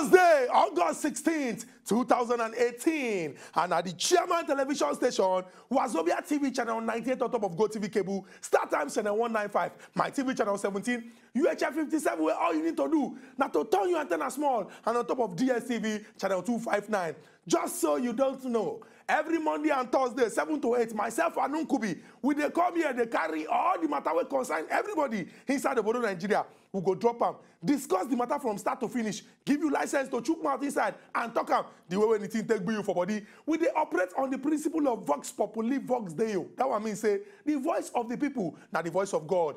Thursday, August 16th, 2018, and at the Chairman television station, Wazobia TV channel 98 on top of Go TV cable, Star Time channel 195, my TV channel 17, UHF 57, where all you need to do now to turn your antenna small, and on top of DStv channel 259. Just so you don't know, every Monday and Thursday, 7 to 8, myself and Nkubi, when they come here, they carry all the matter we concern everybody inside the Obodo Nigeria. We go drop them, discuss the matter from start to finish, give you license to chook mouth inside and talk them the way when it take you for body. We they operate on the principle of vox populi, vox deo. That what I mean, say, the voice of the people, not the voice of God.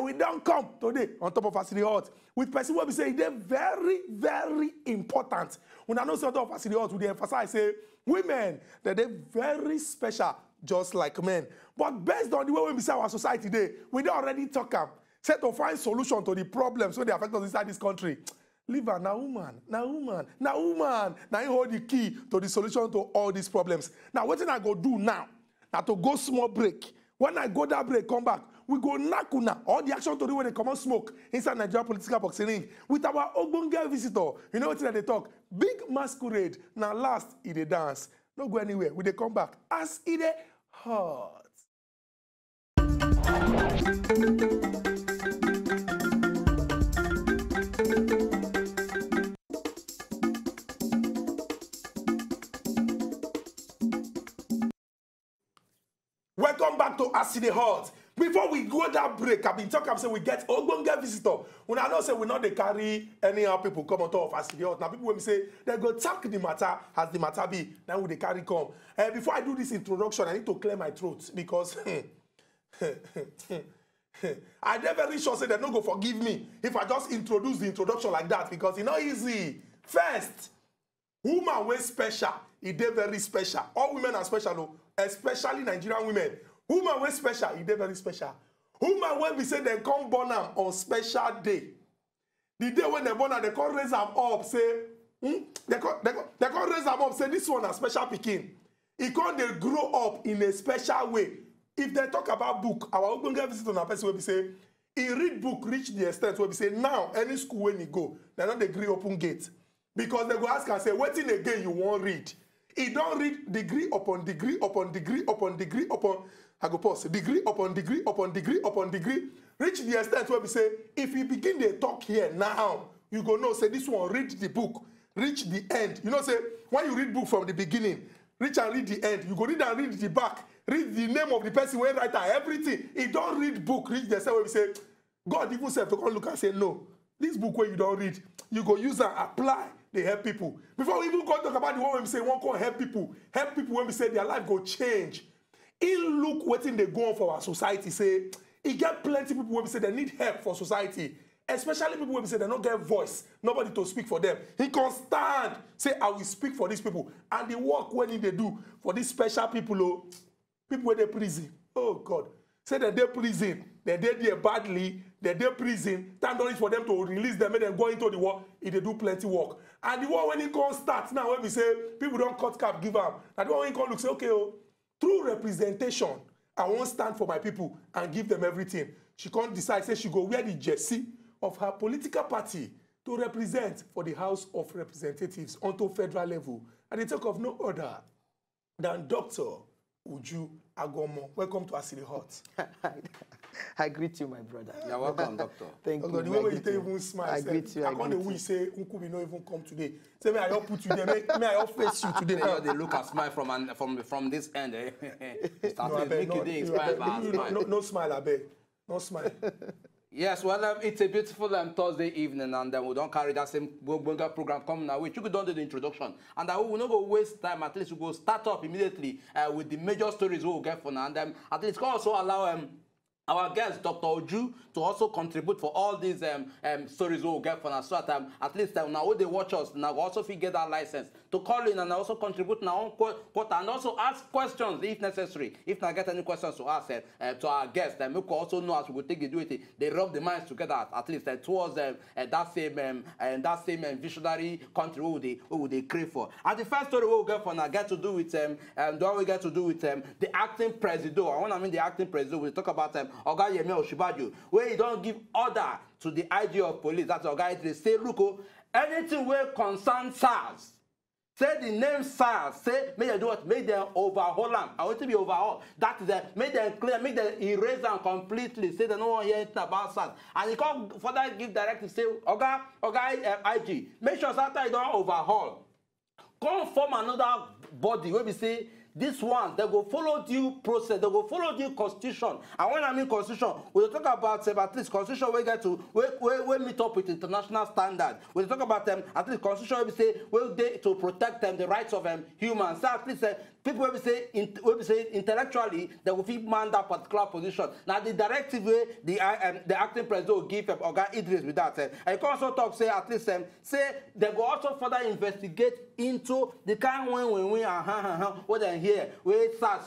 We don't come today on top of Facility Hut with person where we say they're very, very important. When I know something of Facility Hut, we emphasize, say, women, that they're very special, just like men. But based on the way we see our society today, we don't already talk them. Set to find solution to the problems so they affect us inside this country. Leave her, now woman, now woman, now woman. Now you hold the key to the solution to all these problems. Now, what thing I go do now? Now to go small break. When I go that break, come back, we go nakuna. All the action to do when they come on smoke inside Nigeria political boxing ring with our Ogbonge visitor. You know what they talk? Big masquerade. Now last, it they dance. Don't go anywhere. When they come back, as it they hurt. Welcome back to Aside Hot. Before we go that break, I've been talking, I'm saying we get Ogbonge visitor. When I know say we not they carry any other people come on top of Aside Hot. Now people when we say they go talk the matter as the matter be, now will they carry come. Before I do this introduction, I need to clear my throat because I never really sure say they don't go forgive me if I just introduce the introduction like that because it's not easy. First, woman was special. It is very special. All women are special though. Especially Nigerian women. Women were special, it is very special. Women when we say they come born on special day. The day when they born they come raise them up, say, they come raise them up, say this one a special picking. It come they grow up in a special way. If they talk about book, our Ogbonge visit on a person where we say, he read book, reach the extent where we say, now any school when he go, they don't agree open gate. Because they go ask and say, what in again you won't read. He don't read degree upon degree upon degree upon degree upon, I go pause, degree upon degree upon degree upon degree, reach the extent where we say, if you begin the talk here now, you go no say this one, read the book, reach the end. You know say, when you read book from the beginning, reach and read the end, you go read and read the back, read the name of the person, when writer, everything. He don't read book, reach the extent where we say, God even said to come look and say, no, this book where you don't read, you go use and apply. They help people. Before we even go talk about the one when we say one can help people. Help people when we say their life go change. In look what they go on for our society, say it get plenty of people when we say they need help for society. Especially people when we say they don't get voice, nobody to speak for them. He can stand, say I will speak for these people. And the work when they do for these special people, oh, people where they prison. Oh God. Say that they prison, that they did badly. They do prison, time don't reach for them to release them and then go into the war. If they do plenty work. And the war when it comes starts now, when we say people don't cut cap, give up. And the one when it comes look say, okay, oh, through representation, I won't stand for my people and give them everything. She can't decide, say she go wear the jersey of her political party to represent for the House of Representatives onto federal level. And they talk of no other than Dr. Uju Agomoh. Welcome to Aside Hot. I greet you, my brother. You're welcome, doctor. Thank you. The way you take even smile. I greet you. I can't even say Nkubi no even come today. Say may I help you today. May I help face you today. They look and smile from this end. No smile, I beg. No smile. Yes, well, it's a beautiful Thursday evening, and we don't carry that same Ogbonge program coming our way. You could don't do the introduction, and we will not go waste time. At least we will start up immediately with the major stories we will get for now, and at least also allow our guest, Dr. Uju, to also contribute for all these stories we'll get for now. So that, at least now they watch us, now also figure that license to call in and also contribute now on quota and also ask questions if necessary. If not get any questions to ask to our guest, then we could also know as we could take it, do it. They rub the minds together at least towards that same visionary country who they crave for. And the first story we'll get for now get to do with the acting president. And when I mean the acting president, we talk about Oga Yemi Osinbajo, where he don't give order to the IG of police. That's Oga Idris. Say, look, anything where concern SARS, say the name SARS, say, make them do what? Make them overhaul them. I want to be overhauled. That is them. Make them clear, make them erase them completely. Say they don't want to hear anything about SARS. And you can further give directive, say, okay, IG, make sure after you don't overhaul, come form another body where we say, this one, they go follow due process, they go follow due constitution. And when I mean constitution, we'll talk about at least constitution we get to, we meet up with international standard. We'll talk about them, at least constitution we say, we'll they to protect them, the rights of humans. So at least people will say, intellectually, they will man that particular position. Now the directive way, the acting president will give Oga Idris with that. I can also talk, say, at least, say, they go also further investigate into the kind of what they here, where SARS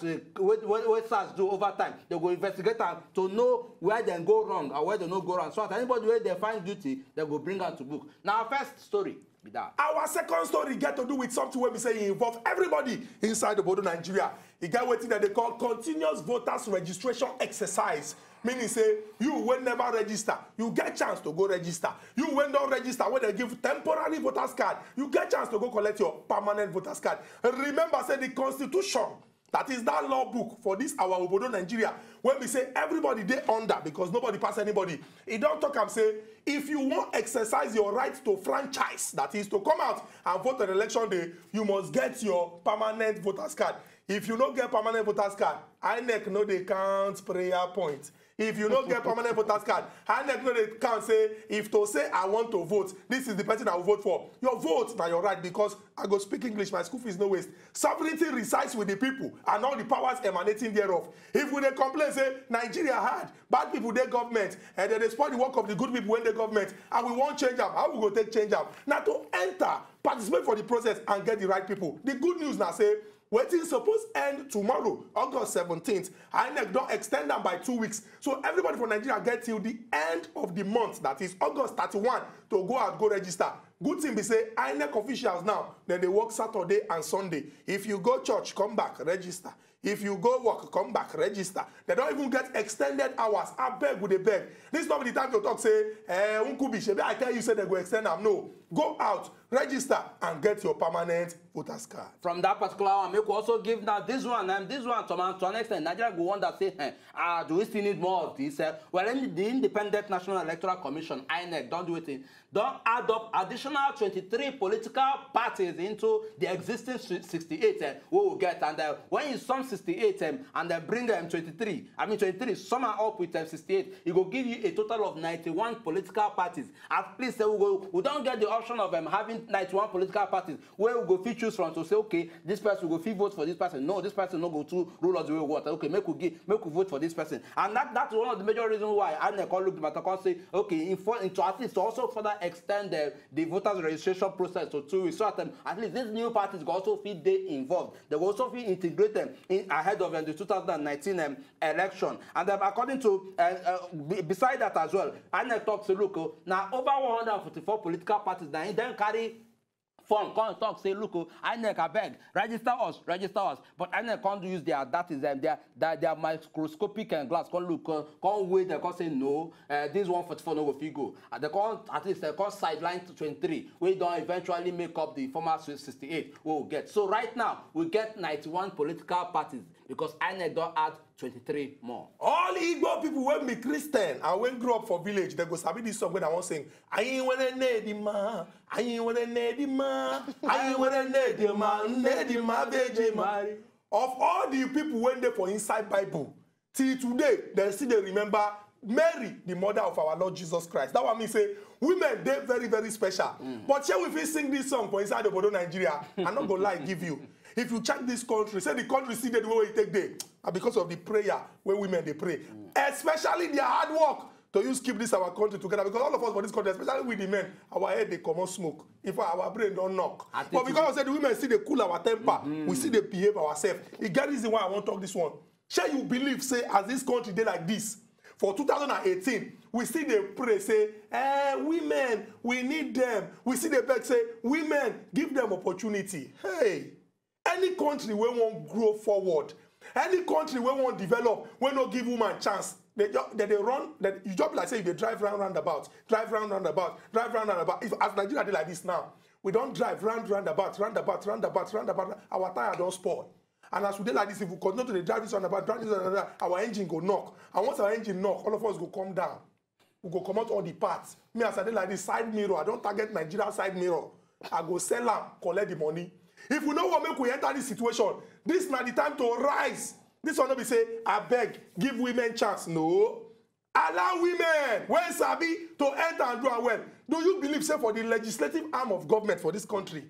do over time, they go investigate them to know where they go wrong or where they don't go wrong. So, at anybody where they find duty, they go bring them to book. Now, our first story be that. Our second story get to do with something where we say it involves everybody inside the Obodo Nigeria. It got waiting that they call continuous voters registration exercise. Meaning, say, you will never register. You get chance to go register. You will not register when they give temporary voter's card. You get chance to go collect your permanent voter's card. And remember, say, the constitution, that is that law book for this, our Obodo Nigeria, when we say everybody, they under, because nobody pass anybody. It don't talk and say, if you want to exercise your right to franchise, that is to come out and vote on election day, you must get your permanent voter's card. If you don't get permanent voter's card, INEC know they count prayer points. If you don't get permanent voter's card, INEC know they can't say, if to say I want to vote, this is the person I will vote for. Your vote now your right, because I go speak English, my school fees no waste. Sovereignty resides with the people and all the powers emanating thereof. If we they complain, say Nigeria had bad people, their government, and they spoil the work of the good people when the government, and we want change up. How we go take change up? Now to enter, participate for the process and get the right people. The good news now say, waiting supposed end tomorrow, August 17th. INEC don't extend them by 2 weeks. So everybody from Nigeria gets till the end of the month, that is August 31, to go out, go register. Good thing be say, INEC officials now, then they work Saturday and Sunday. If you go church, come back, register. If you go work, come back, register. They don't even get extended hours. I beg with a beg. This is not the time to talk, say, I tell you, say they go extend them. No. Go out, register, and get your permanent voter's card. From that particular one, we could also give now this one to an extent. Nigeria go wonder, say, do we still need more of this? Well, in the Independent National Electoral Commission, INEC, don't do it. Don't add up additional 23 political parties into the existing 68 we will get. And when you sum 68 and then bring them 23, sum up with 68, it will give you a total of 91 political parties. At least we don't get the option of having 91 political parties where we go fit choose from to say, okay, this person will go fit vote for this person. No, this person will not go to rule of the way water. Okay, make we vote for this person. And that's one of the major reasons why INEC look the matter and say, okay, at least also further extend the voters registration process to 2 weeks. So at least these new parties will also feel they involved. They will also feel integrated ahead of the 2019 election. And according to beside that as well, INEC talks, look, now over 144 political parties that then carry phone, come and talk, say, look, INEC, I beg, register us. But INEC can't use their microscopic and glass, can't look, can't wait, they can't say, no, this 144 no go figure. And they can't, at least, they can't sideline to 23. We don't eventually make up the former 68 we will get. So right now, we get 91 political parties because INEC don't add 23 more. All Igbo people when me Christian and when grew up for village, they go sabi this song when I want to sing. I ain't wanna need him, I ain't wanna need him, I ain't wanna need him, Of all the people when they for inside Bible, till today, they still they remember Mary, the mother of our Lord Jesus Christ. That what me say. Women, they're very, very special. Mm. But here, if you sing this song for inside the Obodo Nigeria, I'm not gonna lie, give you. If you check this country, say the country see the way it take day, and because of the prayer where women they pray, especially their hard work to use keep this our country together. Because all of us for this country, especially with the men, our head they come on smoke. If our brain don't knock, but because I said the women see they cool our temper, we see they behave ourselves. It get reason why I want to talk this one. Shall you believe? Say as this country they like this. For 2018, we see they pray, say, women, we need them. We see they beg, say, women, give them opportunity. Hey, any country we won't grow forward, any country we won't develop, we don't give women chance. They run, that you just like say, if they drive round roundabout, drive round roundabout, drive round roundabout. If as Nigeria did like this now, we don't drive round roundabout, roundabout, roundabout, roundabout. Our tire don't spoil. And as we did like this, if we continue to drive this roundabout, drive this roundabout, our engine go knock. And once our engine knock, all of us go come down. We go come out all the parts. Me as I did like this side mirror, I don't target Nigeria side mirror. I go sell am, collect the money. If we know what make we enter this situation, this now the time to rise. This one will be say, I beg, give women chance. No. Allow women, when sabi, to enter and do well. Do you believe, say, for the legislative arm of government for this country,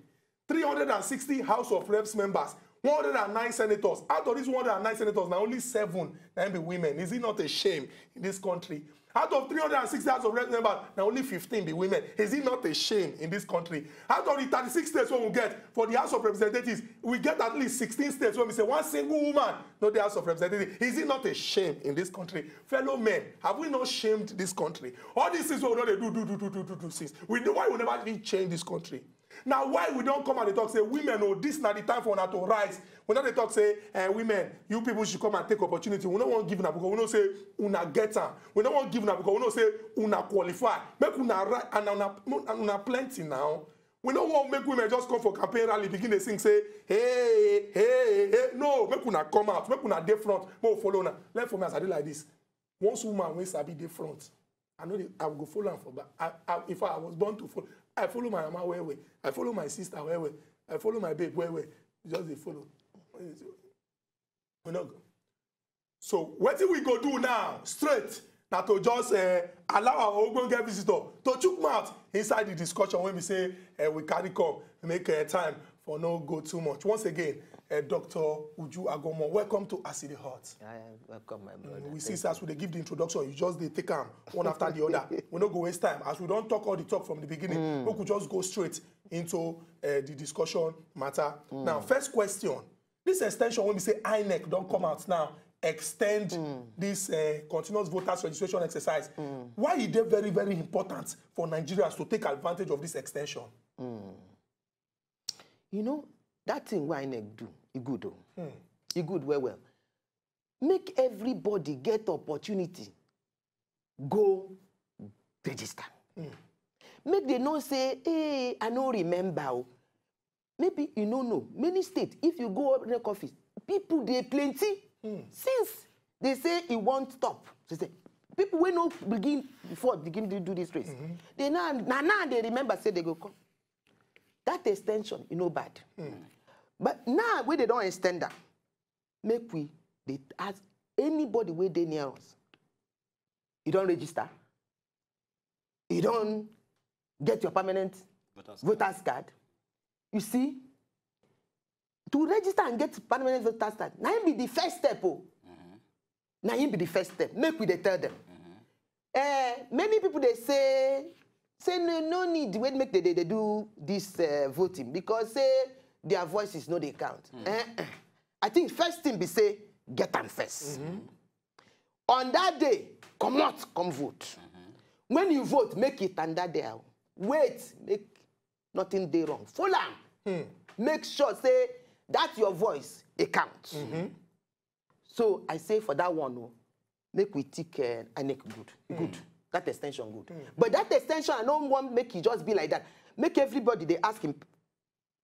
360 House of Reps members, 109 senators. Out of these 109 senators, now only 7 can be women. Is it not a shame in this country? Out of 360 House of Reps members, now only 15 be women. Is it not a shame in this country? Out of the 36 states we get for the House of Representatives, we get at least 16 states when we say one single woman, not the House of Representatives. Is it not a shame in this country? Fellow men, have we not shamed this country? All these things we don't do since. We know why we never really change this country. Now, why we don't come and they talk, say, women, oh, this is not the time for us to rise. We don't talk, say, women, you people should come and take opportunity. We don't want to give now because we don't say, una get her. We don't want to give now because we don't say, una qualify. Make una rise and una plenty now. We don't want to make women just come for campaign rally, begin to sing, say, hey, hey, hey. No, make una come out. Make una dey front. Make we follow now. Learn for me as I do like this. Once woman wins, I be dey front. I know I will go follow her for back. If I was born to follow. I follow my mama where way. I follow my sister where way. I follow my babe where way. Just they follow. We not go. So what do we go do now? Straight. Now to just allow our Ogbonge visitor to chook mouth inside the discussion when we say we carry come, make time for no go too much. Once again, Dr. Uju Agomoh, welcome to Aside Heart. Welcome, my brother. We see as we give the introduction, you just they take them one after the other. We don't go waste time. As we don't talk all the talk from the beginning, we could just go straight into the discussion matter. Now, first question. This extension, when we say INEC, don't come out now, extend this continuous voters registration exercise. Why is it very, very important for Nigerians to take advantage of this extension? You know, that thing why INEC do, you good though. You good, well. Make everybody get opportunity. Go register. Make they not say, hey, I don't remember. Maybe you don't know. Many states, if you go up in the office, people they plenty. Since they say it won't stop, they say people when no begin to do this race. They now they remember say they go come. That extension, you know bad. But now, when they don't extend that, make they ask anybody where they near us. You don't register. You don't get your permanent voter's card. You see, to register and get permanent voter's card, now it be the first step. Now it be the first step. Make they tell them. Many people, they say no need when make they do this voting because, say, their voices no they count. I think first thing be say get them first. On that day, come out, come vote. When you vote, make it on that day. Wait, make nothing day wrong. Follow. Make sure say that your voice it counts. So I say for that one, make we take INEC good, good. That extension good. But that extension I don't want make it just be like that. Make everybody they ask him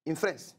in France.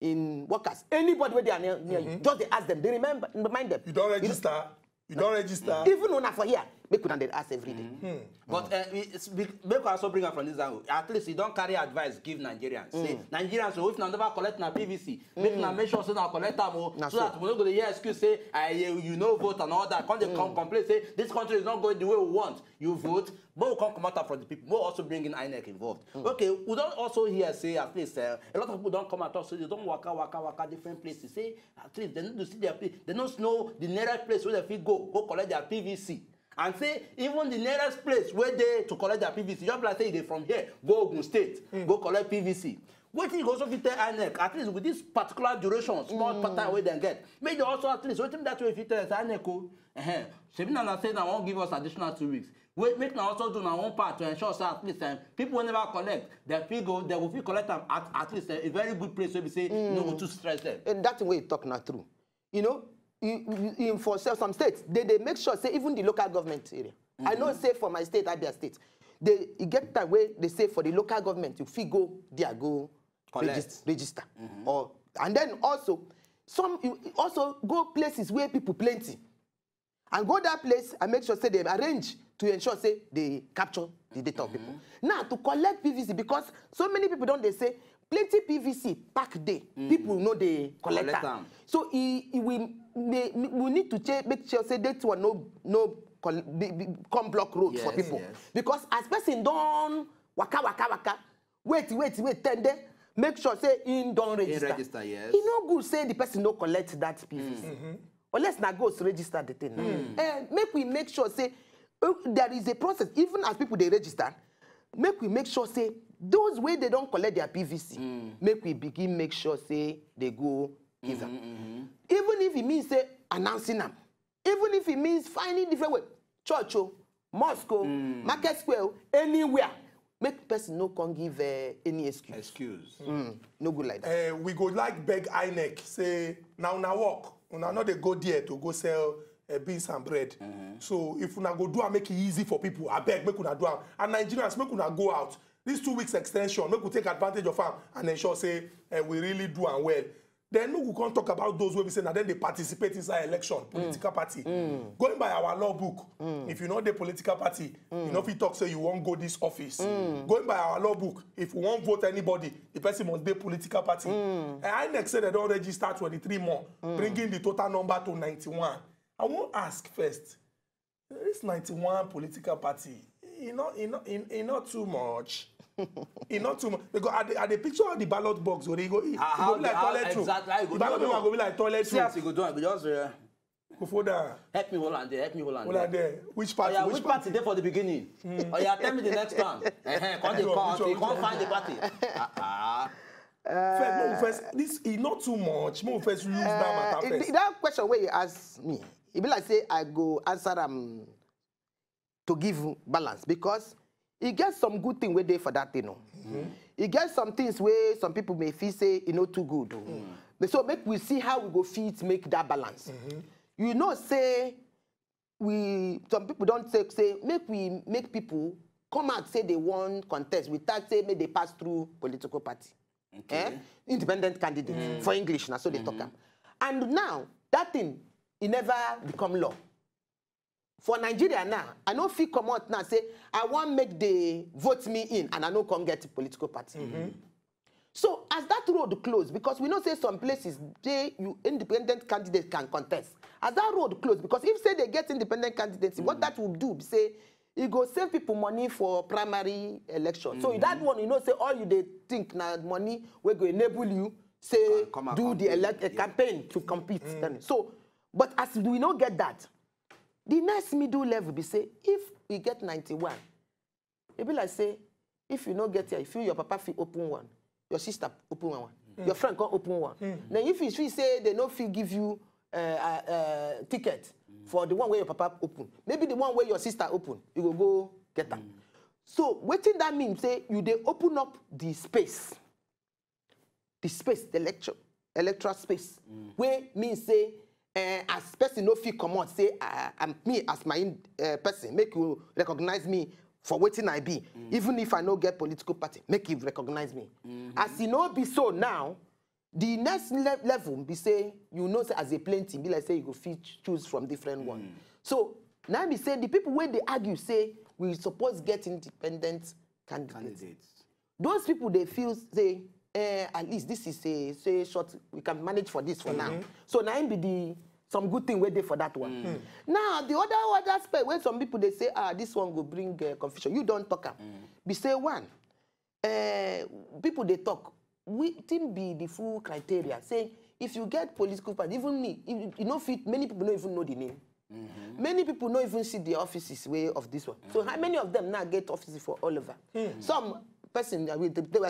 In workers, anybody where they are near you, just they ask them, they remember, remind them. You don't register. You don't register. Even when I for here, they couldn't ask every day. But we also bring up from this angle. At least you don't carry advice, give Nigerians. See, Nigerians, so if you never collect na PVC, make sure so now collect them, so that we don't go to hear excuse say, you know vote and all that. Can't they come complain, say this country is not going the way we want. You vote, but we can't come out from the people. We're also bringing INEC involved. Okay, we don't also hear say at least a lot of people don't come and talk, so they don't waka different places. Say at least they need to see their place. They don't know the nearest place where they feel go collect their PVC. And say, even the nearest place where they to collect their PVC, just like say they from here, go Ogun State, go collect PVC. What you also fit tell INEC, at least with this particular duration, small pattern where they get, maybe also at least, wait that way if you tell INEC, Shebina said I won't give us additional 2 weeks. Wait, make now also do my own part to ensure that at least people will never collect their figure, they will collect them at least a very good place where we say, no, too stress them. And that's the way you talk not true. You know, for some states, they make sure, say, even the local government area. Mm-hmm. I know, say, for my state, at their state. They get that way, they say, for the local government, if you go, they go register. Mm-hmm. And then also, also go places where people plenty. And go that place and make sure, say, they arrange to ensure, say, they capture the data of people. Now, to collect PVC, because so many people don't, they say, plenty PVC pack day. People know they collect them. So we need to check, make sure, say, that one no come block road for people. Yes. Because as person don't waka, wait, 10 days, make sure, say, in don't register. Yes. You know, good, say, the person no collect that PVC. Unless na go register the thing. Make sure, say, there is a process, even as people they register, make sure, say, those way they don't collect their PVC, make sure, say, they go give them. Even if it means, say, announcing them, even if it means finding different way, church, mosque, market square, anywhere, make person no can give any excuse. No good like that. We go like beg INEC, say, now walk. Now they go there to go sell beans and bread. So if we go do and make it easy for people, I beg, make we do it. And Nigerians, make we go out. These 2 weeks extension, make we take advantage of them and ensure, say, we really do and well. Then we can't talk about those where we say that then they participate inside election, political party. Going by our law book, if you're not the political party, you know if you talk, say you won't go this office. Going by our law book, if we won't vote anybody, the person must be a political party. And INEC said they don't register 23 more, bringing the total number to 91. I won't ask first, there is 91 political party. You know, not too much. You know, too much. Because at the picture of the ballot box, where you go, it go like toilet room. Exactly. The ballot box go be like toilet room. Yes, you go do it. Just go for that. Help me, Hollande. Help me, Hollande. Which party? Which party? There for the beginning. Oh yeah, tell me the next one. You can't find the party. First, this is not too much. More first, use that matter first. That question where you ask me, it be like say I go answer them. To give balance, because it gets some good thing with there for that, you know. It gets some things where some people may feel say, you know, too good. So make we see how we go fit make that balance. You know, say some people don't say make we make people come out say they want contest without say make they pass through political party, independent candidate for English now so they talk. And now that thing it never become law. For Nigeria now, I know if you come out now say, I want make the vote me in and I know come get a political party. So as that road closed, because we know say some places, independent candidates can contest. As that road closed, because if say they get independent candidates, what that will do, say, it go save people money for primary election. So that one, you know, say all you they think now money will go enable you, say, do the campaign to compete. So, but as we don't get that, the next middle level be say, if we get 91, it be like say, if you don't get here, if you your papa feel open one, your sister open one, your friend can open one. Then if you say they don't feel give you a ticket for the one where your papa open, maybe the one where your sister open, you will go get that. So waiting that means say you they open up the electoral space, where means say. As person no fee come out, say me as my person, make you recognize me for waiting I be. Even if I no get political party, make you recognize me. As you know be so now, the next level be say, you know say, as a plenty, be like say you go choose from different one. So now be say the people where they argue say we suppose get independent candidates. Those people they feel say at least this is a short, we can manage for this for now. So now be the some good thing waiting for that one. Now the other aspect when some people they say this one will bring confusion. You don't talk up. We say one, people they talk. We think be the full criteria. Say if you get political party, even me, you know, many people don't even know the name. Many people don't even see the offices way of this one. So how many of them now get offices for all over? Some. Person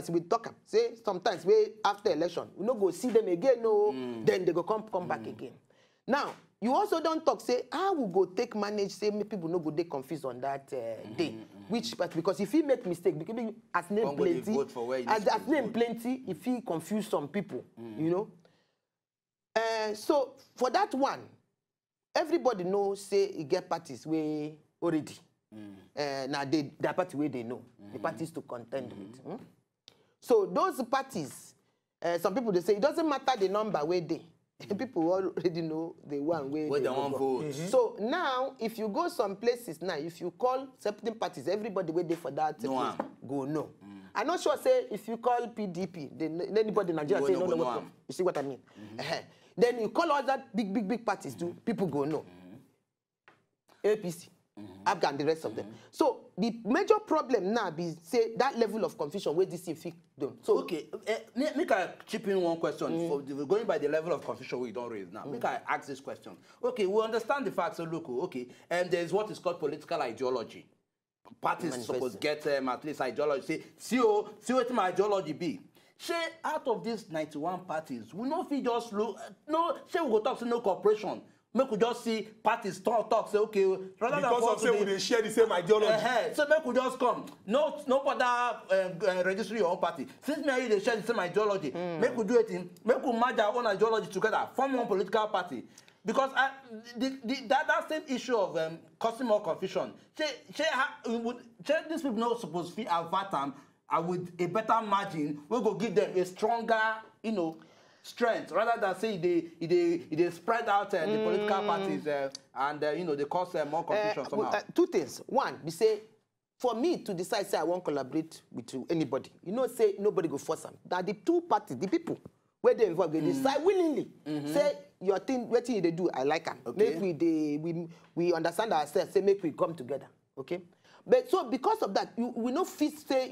we talk up, say sometimes we after election we no go see them again, no, then they go come back again. Now you also don't talk say how we go take manage say make people no go they confused on that day, which but because if he make mistake because as name plenty, as name plenty, if he confuse some people, you know. So for that one, everybody knows, say, you get parties way already. Now, the party way they know. The parties to contend with. So, those parties, some people, they say, it doesn't matter the number where they. People already know the one way they won't vote. So, now, if you go some places now, if you call certain parties, everybody waiting for that place, go no. I'm not sure, say, if you call PDP, then anybody in Nigeria say, no, no, no. You see what I mean? Then you call all that big parties, do people go no. APC, Afghan, the rest of them. So the major problem now be say that level of confusion where this if don't. So okay, make I chip in one question. For going by the level of confusion we don't raise now. Make I ask this question. Okay, we understand the facts of local. Okay, and there is what is called political ideology. Parties suppose get at least ideology. See what my ideology be. Say out of these 91 parties, we no fit just look. No, say we go talk to no corporation. Make we just see parties talk say okay. Rather because of say we share the same ideology. So make we just come. No other registry your own party. Since me they share the same ideology, make we do it in. Make we merge our own ideology together, form one political party. Because that same issue of causing more confusion. Say these people not supposed to be avert am. And with a better margin, we'll go give them a stronger, strength rather than say they spread out the political parties and they cause more confusion somehow. Two things. One, we say, for me to decide, say I won't collaborate with anybody. Say nobody go force them. That the two parties, the people where they involved, they decide willingly. Say your thing, what thing they do, I like them. Okay. Make we understand ourselves. Say make we come together. Okay. But so because of that, we no fit say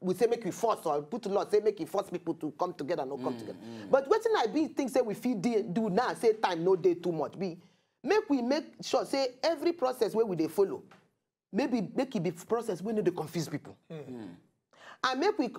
we say make we force or put law say make we force people to come together, no come together. But what I be think say we fit do now say time no day too much. We make sure say every process where we they follow, maybe make it be process we need to confuse people. And make we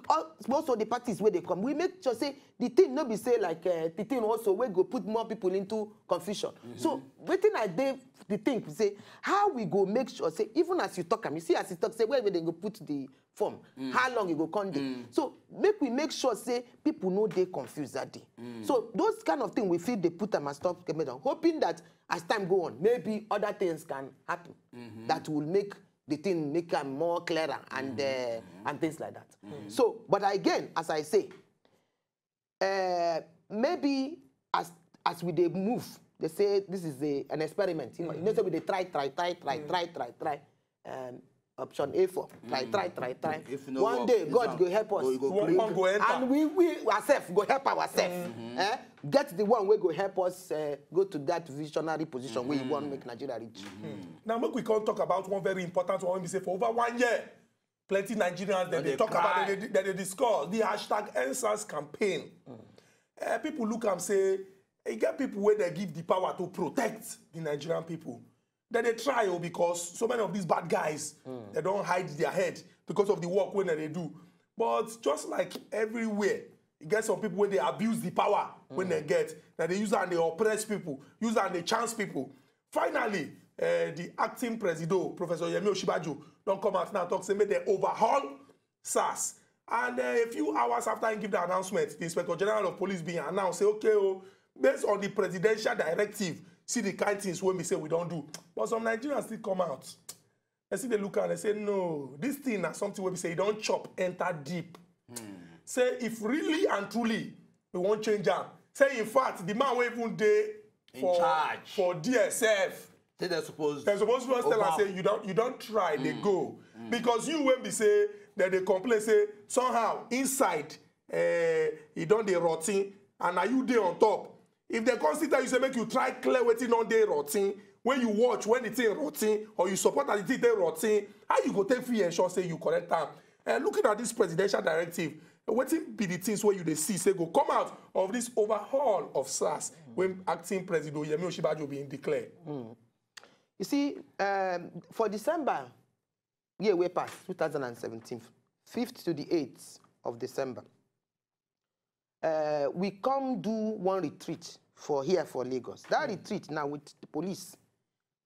also the parties where they come, we make sure say the thing no be say like the thing also we go put more people into confusion. So waiting I day the thing we say how we go make sure say even as you talk, as you talk say where they go put the form, how long you go come there. So we make sure say people know they confused that day. So those kind of things we feel they put them and stop coming down, hoping that as time go on, maybe other things can happen that will make the thing make them more clearer and things like that. So, but again, as I say, maybe as we they move, they say this is an experiment. So they try. Option A4, try. One day, God will help us. And we ourselves go help ourselves. Get the one way go help us go to that visionary position where you want to make Nigeria rich. Now, make we can't talk about one very important one. We say for over 1 year, plenty Nigerians that they talk about, that they discuss the #EndSARS campaign. People look and say, you get people where they give the power to protect the Nigerian people. That they try because so many of these bad guys, they don't hide their head because of the work when they do. But just like everywhere, you get some people when they abuse the power, when they get, that they use and they oppress people, use and they chance people. Finally, the acting president, Professor Yemi Osinbajo, don't come out now and talk, say, may they overhaul SARS. And a few hours after he give the announcement, the Inspector General of Police being announced, say, okay, based on the presidential directive, see the kind things when we say we don't do. But some Nigerians still come out. They see they look and they say, no, this thing is something where we say, don't chop, enter deep. Say, if really and truly, we won't change that. Say, in fact, the man will even day for, DSF. Say they're supposed to tell and say, you don't try, they go. Because you when we say, that they complain, say, somehow, inside, you don't they rotting, and are you there on top? If they consider you say make you try clear waiting on day rotting, when you watch when the thing rotting or you support that the thing rotting, how you go take free and sure say you correct time? And looking at this presidential directive, waiting be the things where you they see say go come out of this overhaul of SARS when acting president Yemi Osinbajo being declared. You see, for December, year way past 2017, 5th to the 8th of December. We come do one retreat for here for Lagos. That retreat now with the police,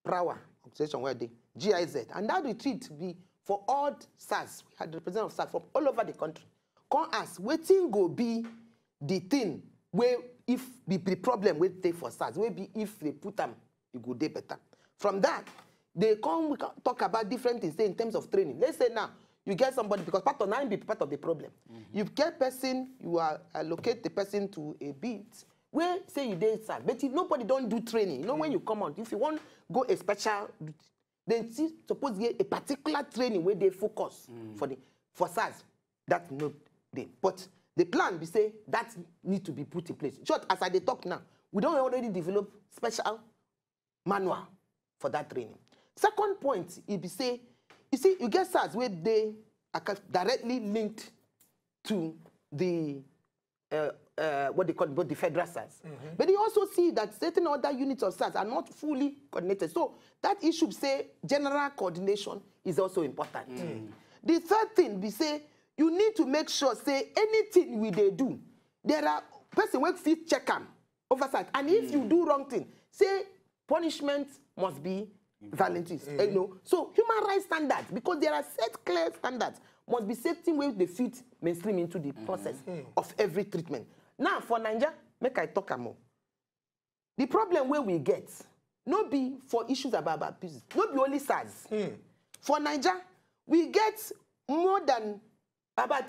Prawa, organization where they, GIZ, and that retreat be for all SARS. We had representatives of SARS from all over the country. Come ask, waiting go be the thing where if be the problem we take for SARS, maybe if they put them you go dey better. From that, they come, we talk about different things in terms of training. Let's say now, you get somebody, because part of 9B be part of the problem. Mm-hmm. You get person, you allocate the person to a bit, where say you did serve, but if nobody don't do training, you know, mm-hmm. when you come out, if you want go a special, then suppose get a particular training where they focus mm-hmm. for SARS. That's not there. But the plan, we say, that need to be put in place. Short, as I they talk now, we don't already develop special manual for that training. Second point, it be say, you see, you get SARS where they are directly linked to the, what they call both the federal SARS. Mm-hmm. But you also see that certain other units of SARS are not fully coordinated. So that issue, say, general coordination is also important. Mm. The third thing, we say, you need to make sure, say, anything we they do, there are person who fit check them, oversight. And if you do wrong thing, say, punishment must be voluntary. You know? So human rights standards, because there are set clear standards, must be set in way they fit mainstream into the process of every treatment. Now, for Nigeria, make I talk more. The problem where we get, no be for issues about business, no be only SARS. Mm. For Nigeria, we get more than about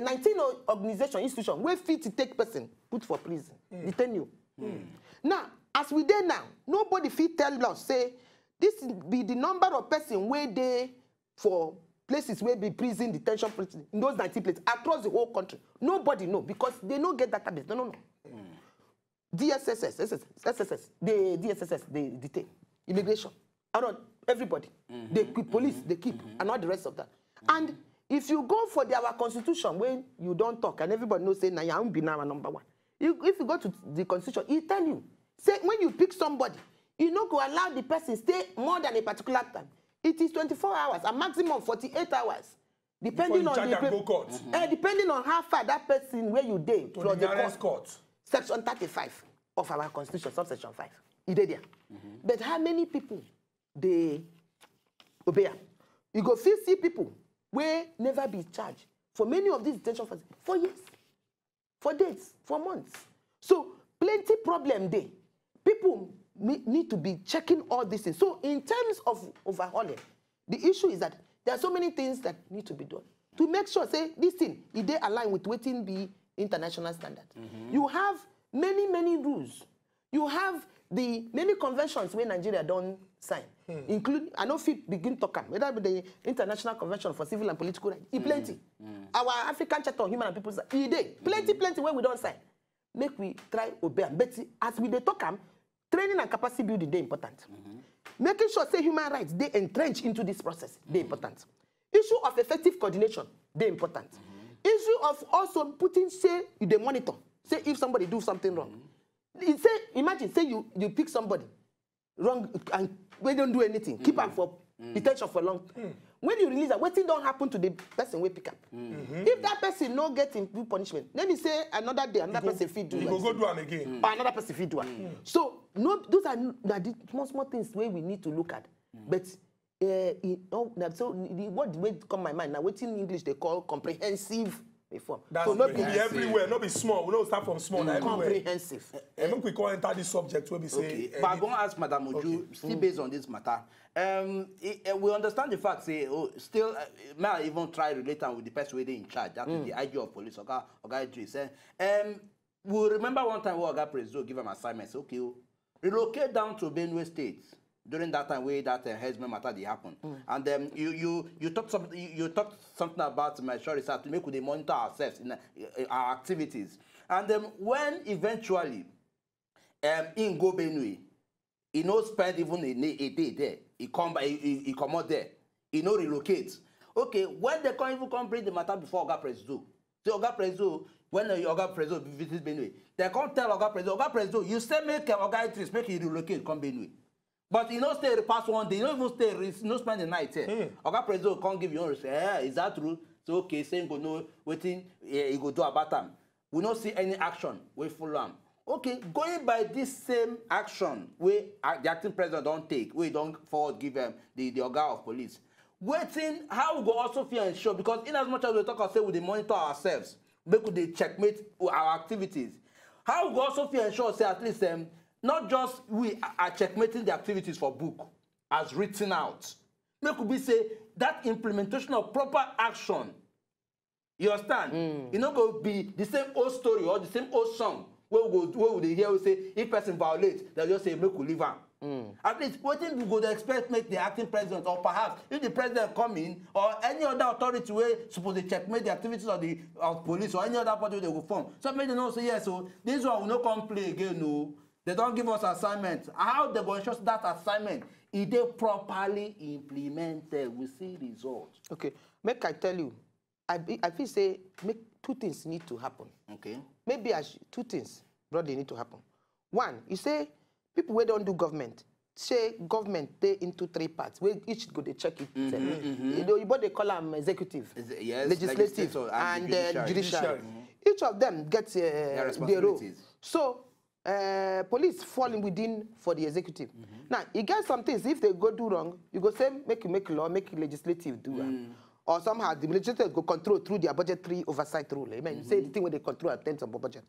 19 organization, institution, where fit to take person, put for prison, detain you. Mm. Now, as we did now, nobody fit tell us, say, this be the number of person where they, for places where be prison, detention, in those 19 places, across the whole country. Nobody know, because they don't get database. No, no, no. Mm. DSSS, they detain. Immigration, everybody. Mm-hmm, they keep police, they keep, and all the rest of that. Mm-hmm. And if you go for our constitution, when you don't talk, and everybody knows, say, nah, you won't be now number one. If you go to the constitution, it tell you, say, when you pick somebody, you don't go allow the person stay more than a particular time. It is 24 hours, a maximum 48 hours, depending on the depending on how far that person where you dey from the court. Section 35 of our constitution, subsection 5. You dey there. Mm-hmm. But how many people they obey? You go see people where never be charged for many of these detention for years, for days, for months. So plenty problem there. People need to be checking all these things. So in terms of overhauling, the issue is that there are so many things that need to be done to make sure, say, this thing, if they align with what be international standard. Mm-hmm. You have many, many rules. You have the many conventions where Nigeria don't sign, including, I know if it begin to come, whether the International Convention for Civil and Political Rights, plenty. Mm-hmm. Our African Charter on Human and People's Rights, plenty where we don't sign. Make we try obey. But as we they talk, training and capacity building, they're important. Mm-hmm. Making sure, say, human rights, they entrench into this process, they're important. Issue of effective coordination, they're important. Mm-hmm. Issue of also putting, say, the monitor. Say, if somebody do something wrong. Mm-hmm. Imagine, say, you pick somebody wrong and we don't do anything. Mm-hmm. Keep up for detention for long time. Mm-hmm. When you release that, what thing don't happen to the person we pick up? Mm-hmm. If that person no get improved punishment, let me say another day, another person feed do it. You go do it again. Mm-hmm. Or another person feed do it. Mm-hmm. So no, those are the small things where we need to look at. Mm-hmm. But what word come my mind now? What in English they call comprehensive reform. That's so not be everywhere, not be small. We don't start from small. Mm-hmm. Comprehensive. And we can enter this subject where we say. Okay. But I'm going to ask Madam Oju, still based on this matter. We understand the fact, say, still, may I even try relating with the person where they in charge, that is the IG of police, Oga Idris. We remember one time where Oga Prezo give him assignments, okay, relocate down to Benue State during that time where that Hezbollah matter they happened. Mm. And then you talked something about maturity to make we monitor ourselves in our activities. And then when eventually in go Benue, he no spend even a day there. He come out there. He no relocate. Okay, when they can't even come bring the matter before Oga Prezo. So Oga Prezo, when Oga Prezo visits Benue, they can't tell Oga Prezo, you say make Oga Idris, make he relocate, come Benue. But you know stay past one day, you don't even stay, you don't spend the night here. Oga Prezo can't give you own response. Yeah, is that true? So okay, saying go no waiting, he go do about time. We don't see any action. We follow him. Okay, going by this same action where the acting president don't take, we don't forward give them the Oga of police. Waiting, how we go also feel and show, because in as much as we talk ourselves, we monitor ourselves, make we checkmate our activities. How we go also feel and show, say at least not just we are checkmating the activities for book as written out. Make we say that implementation of proper action, you understand? Mm. It not going to be the same old story or the same old song. Where would they hear we say, if person violates, they'll just say, make we leave him. Mm. At least, what thing we would expect make the acting president, or perhaps if the president come in, or any other authority where supposed to checkmate the activities of the police or any other party they will form. So maybe they don't say, yes, so this one will not come play again, no. They don't give us assignments. How they going to ensure that assignment? If they properly implemented, we see results. Okay, make I tell you, I feel say make two things need to happen. Okay. Maybe I should, two things broadly need to happen. One, you say people who don't do government, say government they into three parts. Where each go they check it. Mm-hmm, mm-hmm. You know what they call them executive, yes, legislative, and judiciary. Mm-hmm. Each of them gets their role. So. Police falling within for the executive. Mm-hmm. Now, you get some things, if they go do wrong, you go say, make law, make legislative do or somehow the legislative go control through their budgetary oversight rule. Amen. Mm-hmm. Say the thing where they control at terms of budget.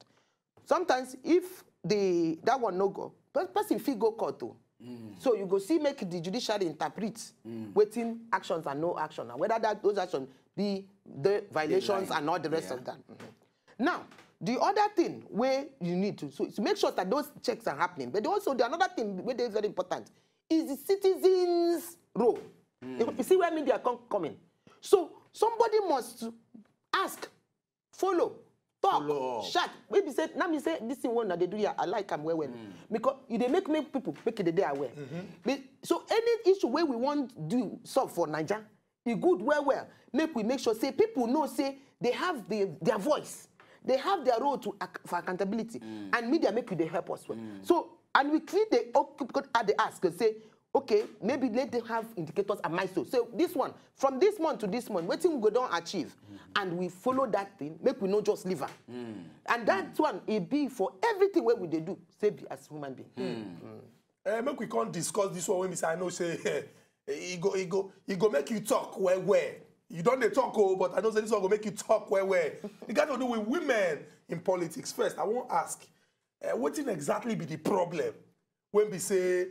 Sometimes, if that one no go, but person fee go court too. Mm. So you go see, make the judiciary interpret waiting actions and no action, and whether those actions be the violations and all the rest of that. Mm-hmm. Now, the other thing where you need to, so make sure that those checks are happening. But also the another thing where is very important is the citizens' role. Mm. You see where media coming. So somebody must ask, follow, talk, shout. Maybe say, now me say this thing one that they do here, I like them well. Because they make people make it they aware. So any issue where we want do solve for Nigeria, it's good well. Make sure say people know say they have their voice. They have their role for accountability, and media make you they help us well. So, and we treat the ask and say, okay, maybe let them have indicators and milestones. So this one, from this month to this month, what thing we don't achieve, and we follow that thing, make we not just leave her. And that one, it be for everything where we they do, say be as human being. Make we can't discuss this one when we say, I know say, it go make you talk where. You don't talk, but I know this one will make you talk where. You got to do with women in politics. First, I won't ask, what exactly be the problem when we say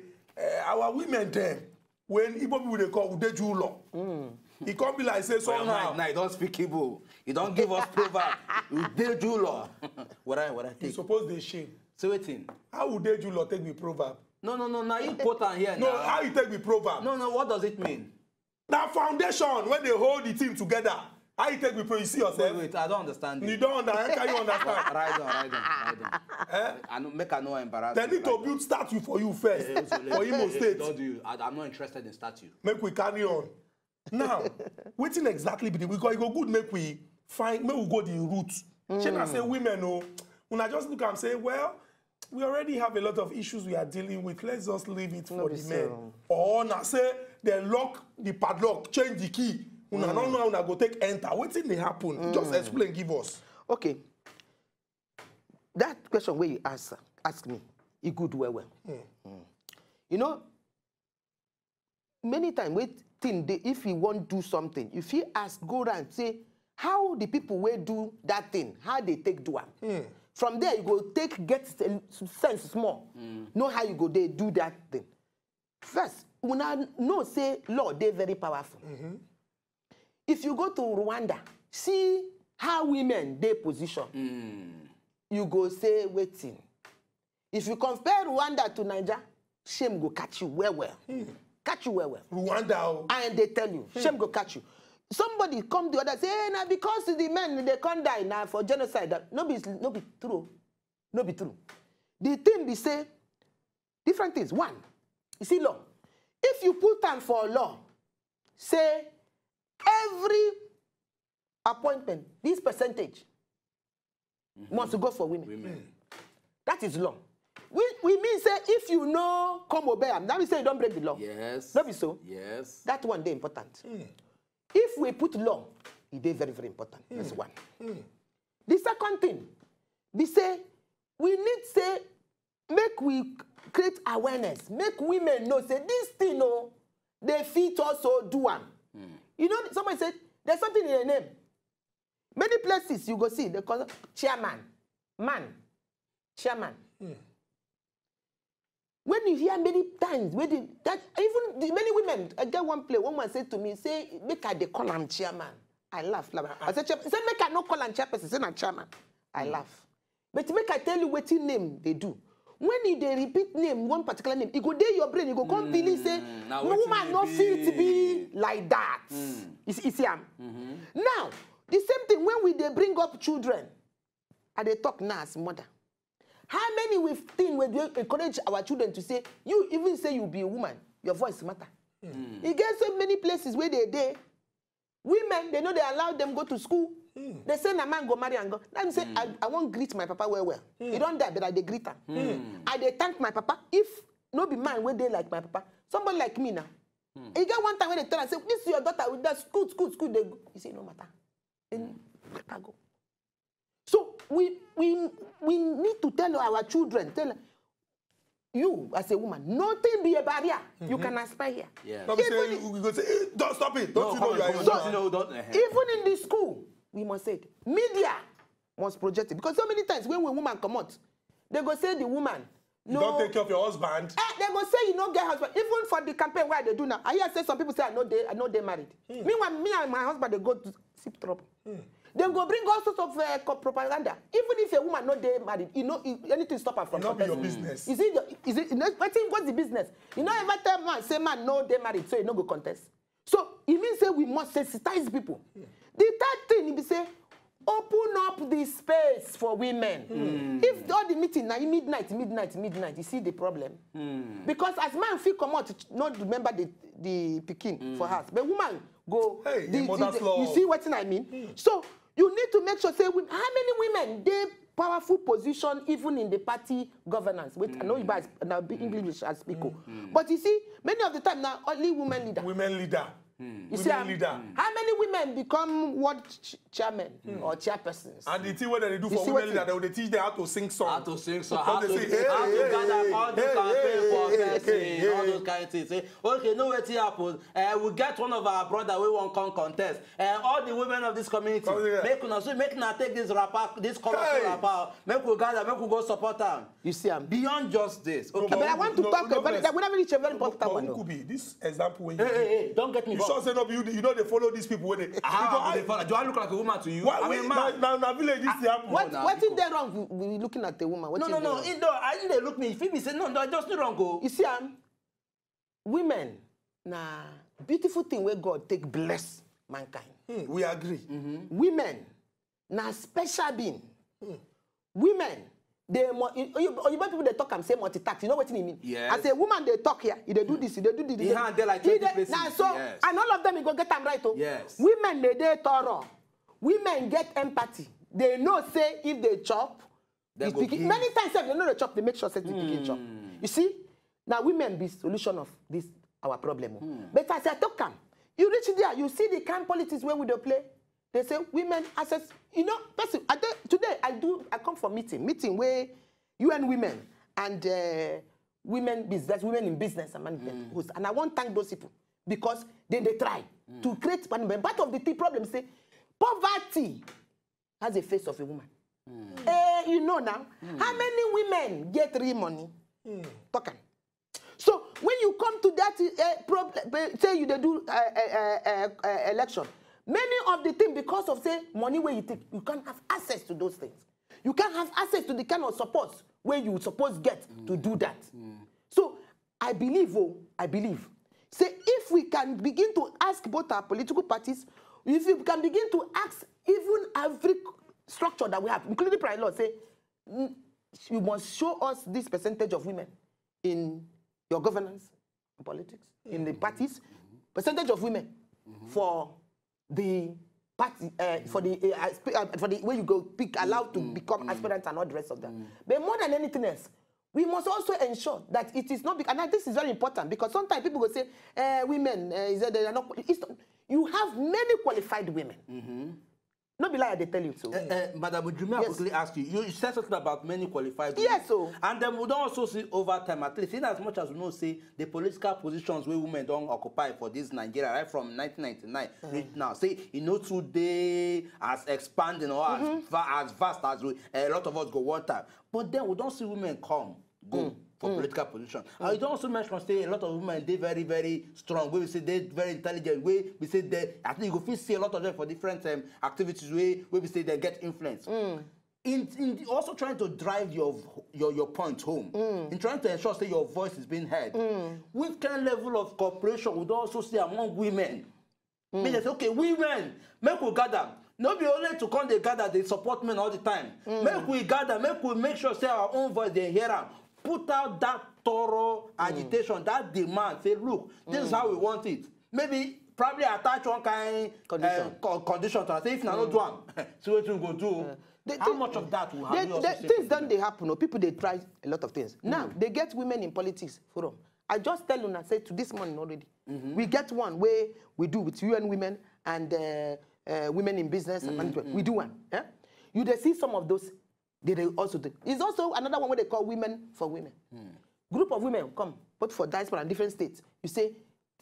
our women then, when Igbo people they call, they do law. It can't be like, say, somehow. Now you don't speak Igbo. You don't give us proverb. They do law. What I think. You suppose they shame. So waiting. How would they do law take me proverb? No, now you put on here. No, how you take me proverb? No, what does it mean? That foundation, when they hold the team together, how you take before you see yourself? Wait, I don't understand. You don't understand? Can you understand? Right on. Eh? Make I no embarrass. They need to build statue for you first. For Imo State. Don't do. I'm not interested in statue. Make we carry on. Now, waiting exactly because it go good. Make we find. Make we go the route. Shana say women no. When I just look and say, well, we already have a lot of issues we are dealing with. Let's just leave it for the men. Or na say. They lock the padlock, change the key. Una no know una go take enter. What thing they happen? Just explain, give us. Okay. That question where you ask me, it good well. You know, many times if you want to do something, if you ask, go around say how the people will do that thing, how they take do it. From there you go get sense more. Know how you go they do that thing. First. We know say law they're very powerful. If you go to Rwanda, see how women they position. You go say waiting. If you compare Rwanda to Nigeria, shame go catch you well. Catch you well. Rwanda. And they tell you, shame go catch you. Somebody come the other say, hey, now because the men they can't die now for genocide. No be true. No be true. The thing we say different things. One, you see law. If you put time for law, say every appointment, this percentage must go for women. That is law. We mean say if you know come obey, that means say you don't break the law. Yes. That be so. Yes. That one day important. If we put law, it is very, very important. That's one. The second thing, we say we need say make we create awareness, make women know, say, this thing, no, they fit also do one. You know, somebody said, there's something in the name. Many places you go see, they call chairman, chairman. When you hear many times, even many women, I get one woman said to me, say, make her they call him chairman. I laugh. I said, make her not call him chairperson, say not chairman. I laugh. But make I tell you what name they do. When they repeat name, one particular name, it go there your brain, you go come feeling say, no woman not feel to be like that. You see, now, the same thing when they bring up children, and they talk now as mother. How many we encourage our children to say, you even say you be a woman, your voice matter. It gets so many places where they women, they know they allow them go to school. They say, a man go marry and go. Then say, I won't greet my papa well. He don't die, but I dey greet him. I dey thank my papa. If no be mine, where they like my papa, somebody like me now. You get one time when they tell and say, this is your daughter with that school. They go. You say, no matter. Then I go. So we need to tell our children, tell you as a woman, nothing be a barrier. You can aspire here. Yes. Even say, hey, don't stop it. Don't you know you are even in the school, we must say it. Media must project it. Because so many times when a woman come out, they go say the woman, no, you don't take care of your husband. They go say you don't get husband. Even for the campaign where they do now. I hear say some people say I know they married. Meanwhile, me and my husband they go to sip trouble. They go bring all sorts of propaganda. Even if a woman not they married, you know, anything stop her from. Not be your business. Is it? What's the business? You know, every time man say man no they married, so you no go contest. So it means say we must sensitize people. The third thing is say, open up the space for women. If all the meeting now midnight, you see the problem. Because as man feel come out, not remember the picking for us, but woman go. Hey, you see what I mean? So. You need to make sure, say, how many women, they powerful position even in the party governance. Which I know you guys, now English as people. But you see, many of the time now, only women leader. Women leader. You see, how many women become what chairman or chairpersons? And the thing what they do for women leader, they teach them how to sing songs. How to sing songs. How to gather all the campaign for blessing, all those kind of things. Okay, no what happens. We get one of our brothers we won't come contest. All the women of this community, make now take this rapper, this colorful rapper, make we gather, make we go support them. You see, beyond just this. Okay, but I want to talk about that. We don't reach a very important one. This example. Hey, don't get me wrong. You know they follow these people when they. How do they follow? Do I look like a woman to you? What, I'm a man. Now village is the apple. What if they're wrong with looking at the woman? What no. I think they look me. If me say no, just no wrong go. You see, women na beautiful thing where God take bless mankind. We agree. Women na special being. Women. You people they talk and say multitask. You know what I mean? Yes. As a woman they talk here, they do this, they do this. They handle like 20 places. Nah, so, yes. And all of them you go get them right. Oh. Yes. Women they thorough. Women get empathy. They know say if they chop, they go many times if they know they chop, they make sure say they begin chop. You see? Now women be solution of this our problem. But as I talk them, you reach there, you see the kind politics where we they play. They say women access. You know, person. Today I come for meeting where UN women and women business, women in business and management host. And I want to thank those people because they try to create. Part of the problem say poverty has a face of a woman. You know now how many women get real money? Talking. So when you come to that problem, say you they do election. Many of the things, because of, say, money where you take, you can't have access to those things. You can't have access to the kind of support where you suppose get to do that. So I believe. Say, if we can begin to ask both our political parties, if we can begin to ask even every structure that we have, including private law, say, you must show us this percentage of women in your governance, in politics, in the parties, percentage of women for... The party for the way you go pick allowed to become aspirants and all the rest of them. But more than anything else, we must also ensure that it is not. And this is very important because sometimes people will say, "Women, they are not." You have many qualified women. Not be like they tell you so. Madam, would you may quickly ask you? You said something about many qualified women. Yes, so. And then we don't also see over time, at least in as much as we know, say the political positions where women don't occupy for this Nigeria, right from 1999 right now. Say, you know, today as expanding or as vast as a lot of us go one time. But then we don't see women come, go. for political position. And you don't also mention, say, a lot of women, they're very, very strong. We say they're very intelligent. We say they, I think you can see a lot of them for different activities where we say they get influence. In also trying to drive your point home, in trying to ensure that your voice is being heard, with kind of level of cooperation, we also see among women. Mean that okay, women make we gather. Not be only to come they gather, they support men all the time. Make we gather, make sure say our own voice they hear them. Put out that thorough agitation, that demand. Say, look, this is how we want it. Maybe. Probably attach one kind condition, to us. If not do one, so what you go do? How much of that will happen? Things don't they happen. No, people they try a lot of things. Now they get women in politics forum. I just tell Luna say to this morning already. We get one way we do with UN women and women in business and management. We do one. Yeah? You they see some of those. They also do. It's also another one where they call women for women. Group of women come, both for diaspora and different states. You say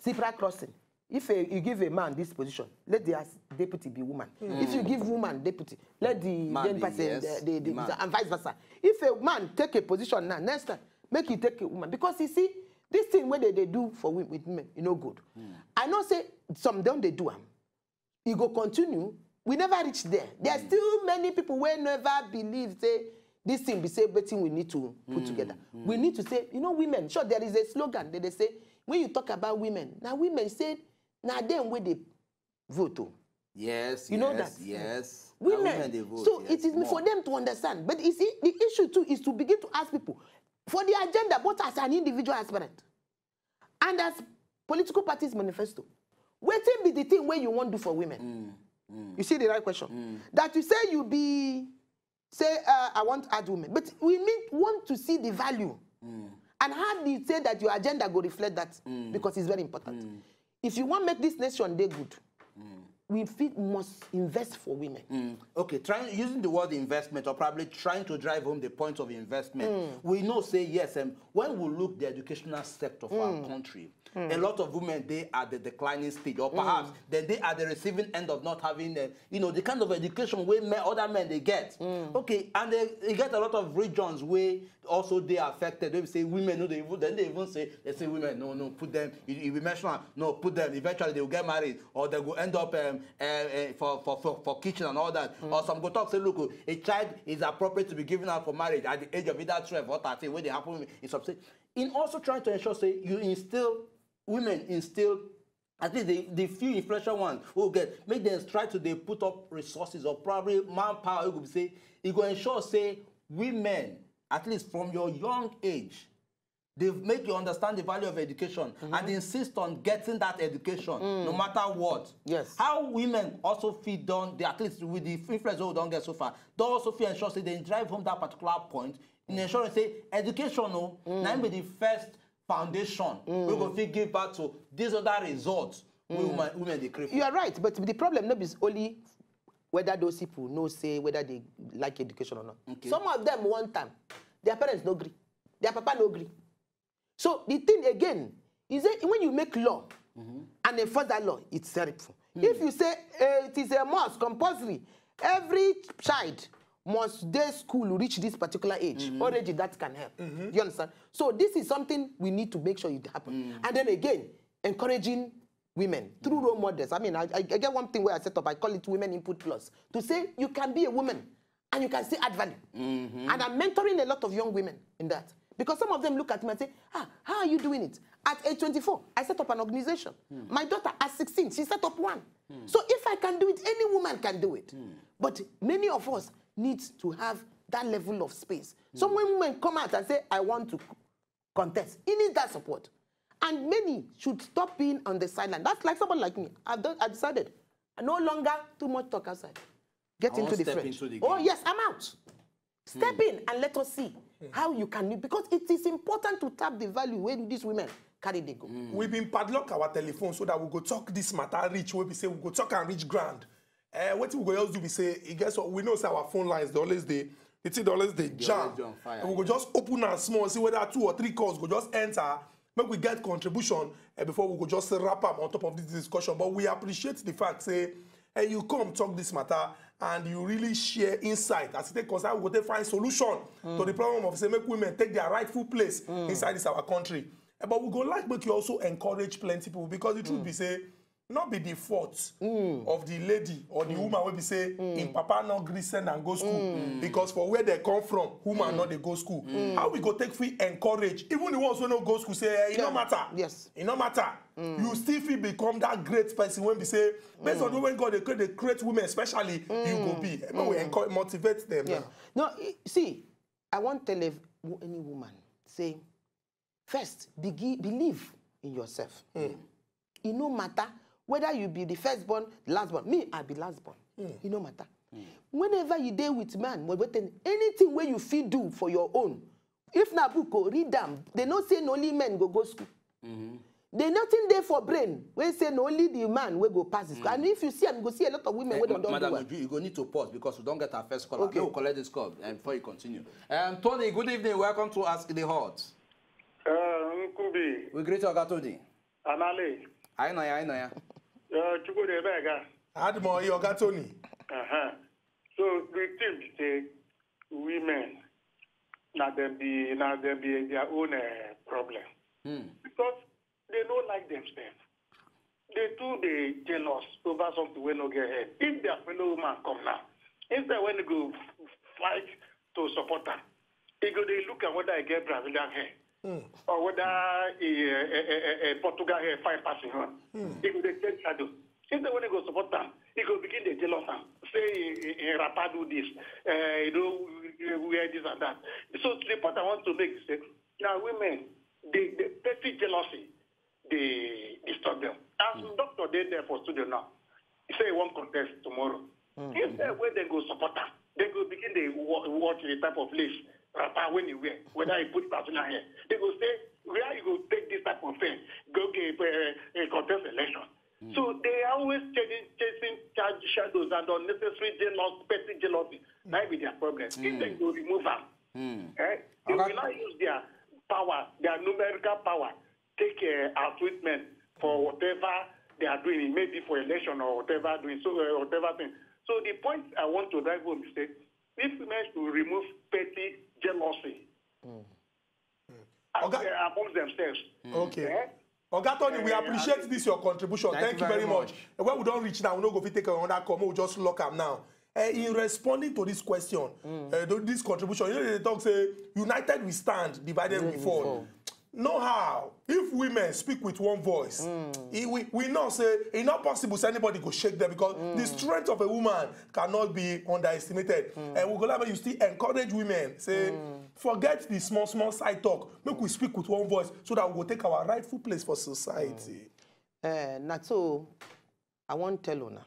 zebra crossing. If you give a man this position, let the deputy be woman. If you give woman deputy, let the man person, yes, the man. And vice versa. If a man take a position now, next time, make you take a woman. Because you see, this thing where they do for with women, you know, good. I know say some don't they do them. You go continue. We never reach there. There are still many people who never believe say this thing be say everything we need to put together. We need to say, you know, women. Sure, there is a slogan that they say when you talk about women. Now women say. Now then where they vote. Yes, you know that. Yes. Women they vote. So it is for them to understand. But you see, the issue too is to begin to ask people for the agenda, both as an individual aspirant and as political parties manifesto. What be the thing where you want to do for women? You see the right question. That you say you be say I want to add women, but we want to see the value. And how do you say that your agenda go reflect that? Because it's very important. If you want to make this nation day good, we must invest for women. Okay, using the word investment or probably trying to drive home the point of investment, we know, say, yes, and when we look at the educational sector of our country, a lot of women, they are the declining stage, or perhaps they are the receiving end of not having, you know, the kind of education where other men, they get. Okay, and they get a lot of regions where also they are affected. They say women, no, they say women, no, put them, you mentioned, no, put them, eventually they will get married, or they will end up for kitchen and all that. Or some go talk, say, look, a child is appropriate to be given out for marriage at the age of either 12 or 13, when they happen in some state. In also trying to ensure, say, you instill women instill, at least the few influential ones who get, make them try to they put up resources or probably manpower, you could say, you go ensure, say, women, at least from your young age, they make you understand the value of education and insist on getting that education no matter what. Yes. How women also feed down, at least with the influence who don't get so far, they also feel ensure, say, they drive home that particular point in ensuring, say, educational, that be the first foundation we go fit give back to these other results women they crave. You are right, but the problem not is only whether those people know say whether they like education or not. Okay. Some of them one time, their parents no agree, their papa no agree. So the thing again is that when you make law and enforce that law, it's helpful. If you say it is a must compulsory, every child must their school reach this particular age. Already that can help. You understand? So this is something we need to make sure it happens. And then again, encouraging women through role models. I mean, I get one thing where I set up, I call it Women Input Plus. To say you can be a woman and you can still add value. And I'm mentoring a lot of young women in that. Because some of them look at me and say, ah, how are you doing it? At age 24, I set up an organization. My daughter at 16, she set up one. So if I can do it, any woman can do it. But many of us needs to have that level of space. Some women come out and say, I want to contest. He needs that support. And many should stop being on the sideline. That's like someone like me. I decided, no longer too much talk outside. Get into the fray. Oh, yes, I'm out. Step in and let us see how you can do. Because it is important to tap the value when these women carry they go. We've been padlock our telephone so that we go talk this matter reach where we say we go talk and reach grand. What we go else do we say? Guess what? We know say our phone lines the always they jam. And we go just open and small, see whether 2 or 3 calls go just enter. Make we get contribution before we go just wrap up on top of this discussion. But we appreciate the fact say, hey, you come talk this matter and you really share insight as they concern we go find solution to the problem of say make women take their rightful place inside this our country. But we go like make you also encourage plenty people, because the truth be say not be the fault of the lady or the woman will be say in papa not gree send and go school, because for where they come from woman not they go school. How we go take free encourage even the ones who no go school say it no matter. Yes, it no matter. You still feel become that great person when we say based on when God they create women especially you go be. But we encourage motivate them. Yeah. Now. No, see, I want to tell any woman say first believe in yourself. It no matter. Whether you be the firstborn, lastborn. Me, I be lastborn. It no matter. Whenever you deal with man, anything where you feel do for your own. If na book go read them, they not say only men go school. They nothing there for brain. We say only the man will go pass this. And if you see and go see a lot of women, we don't do well. Madam, you go need to pause because we don't get our first call. Okay, we will collect this call and before you continue. Tony, good evening. Welcome to Ask the Hot. We greet you, Tony. Anale. I know. Add more Yogatoni. So the team say women now they be their own problem. Because they don't like themselves. They too they jealous over something when no get head. If their fellow woman come now, instead when they go fight to support them, they go they look at whether I get Brazilian hair. Or whether a Portugal hair fine passing on. It could be a shadow. Since when they go support them, it could begin the jealous. Say a rapper do this, wear this and that. So the point I want to make is now women, the petty jealousy, they disturb them. As doctor they there for students now, say one contest tomorrow. Instead when they go support them, they go begin they watch the type of place. When you wear, whether you put personal hair, they will say, where you go take this type of thing, go get a contest election. So they are always chasing shadows and unnecessary jealousy, petty jealousy. That be their problem. If they go remove them, they will not use their power, their numerical power, take appointment for whatever they are doing, maybe for election or whatever doing, so whatever thing. So the point I want to drive home is that if men to remove petty jealousy among themselves. Okay. Ogatoni, we appreciate this your contribution. Thank you very much. When we don't reach now, we don't go to take another call. We'll just lock up now. In responding to this question, this contribution, you know, they talk say united we stand, divided we fall. No how. If women speak with one voice, we know say it's not possible so anybody go shake them, because the strength of a woman cannot be underestimated. And we're going to still encourage women, say, forget the small side talk. Make we speak with one voice so that we will take our rightful place for society. Nato, I want to tell Ona,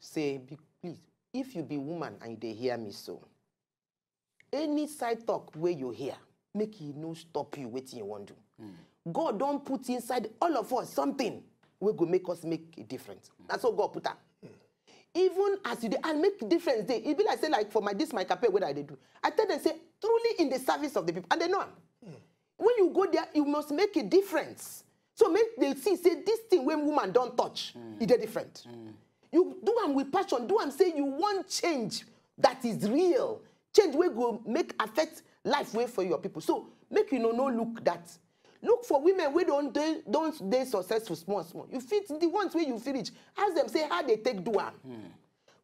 say, please, if you be woman and they hear me so, any side talk where you hear, make he no stop you waiting you want to. God don't put inside all of us something we go make us make a difference. That's what God put up. Even as you did, and make difference day. It be like say like for my this my cafe what I do. I tell them say truly in the service of the people, and they know. When you go there, you must make a difference. So make they see say this thing when woman don't touch, it's different. You do and with passion, do and say you want change that is real. Change will go make affect life way for your people. So make you know no look that. Look for women we don't they successful small. You fit the ones where you feel rich. Ask them say how they take do am.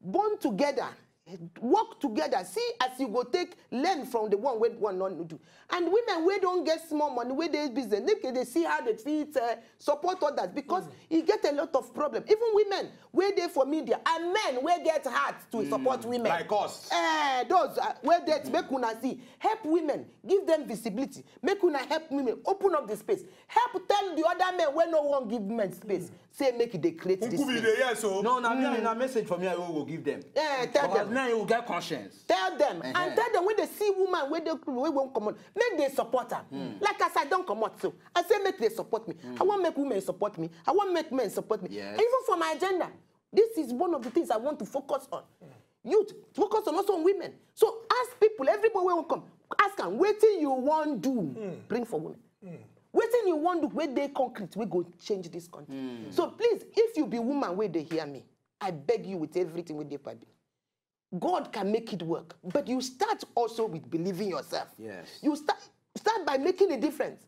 Born together, work together. See as you go take learn from the one where one not do. And women we don't get small money where they business. They see how they fit support others, because you get a lot of problem. Even women where they for media and men where get hard to support women. Like us. Those where they make una see. Help women, give them visibility. Make una help women, open up the space. Help tell the other men where no one give men space. Say make it they create this space. No, a message from me I will give them. Tell them. Now you will get conscience. Tell them and tell them when they see woman where they won't come on. Make they support her. Like as I don't come out so. I say make they support me. I want make women support me. I want make men support me. Yes. Even for my agenda, this is one of the things I want to focus on. Youth, focus on also on women. So ask people, everybody will come. Ask them, waiting you want to bring for women. Waiting you want to where they concrete, we go change this country. So please, if you be woman where they hear me, I beg you with everything with their baby. God can make it work, but you start also with believing yourself. Yes. You start by making a difference.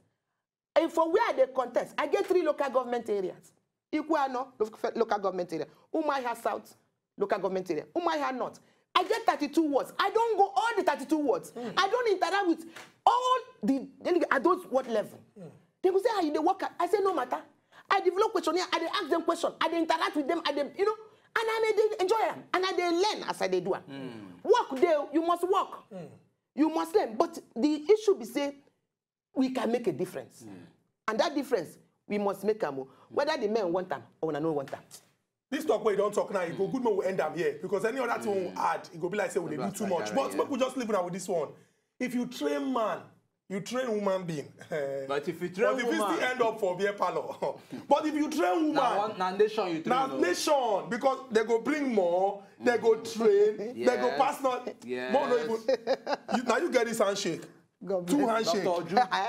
And for where they contest, I get 3 local government areas. Ikwano, local government area. Umuahia South, local government area. Umuahia North. I get 32 wards. I don't go all the 32 wards. Mm. I don't interact with all the delegates at those ward level. Mm. They will say, "Are you the worker?" I say, "No matter." I develop questionnaire. I ask them questions. I interact with them. I and I enjoy them, and I learn as I do. Work there, you must work. Mm. You must learn. But the issue be say, we can make a difference, and that difference we must make a move. Whether the men want them or no want them. This talk where you don't talk now, it go good man will end up here because any other thing will add. It go be like say we do too much. But people just live now with this one. If you train man, you train human being. But if you train woman, you still end up for beer parlor. But if you train woman, now nation you train. Now nation, because they go bring more, they go train, yes. They go pass not. Yes. More no even. Now you get this handshake. Two handshake.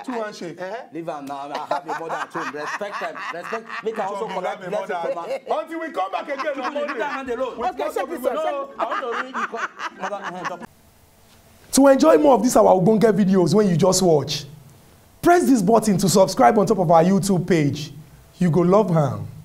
Two handshake. Leave her now. I have your mother at home. Respect them. Respect. Make her also collect blessings. Until we come back again on Monday. To enjoy more of these our Ogbonge videos when you just watch, press this button to subscribe on top of our YouTube page. You go love her.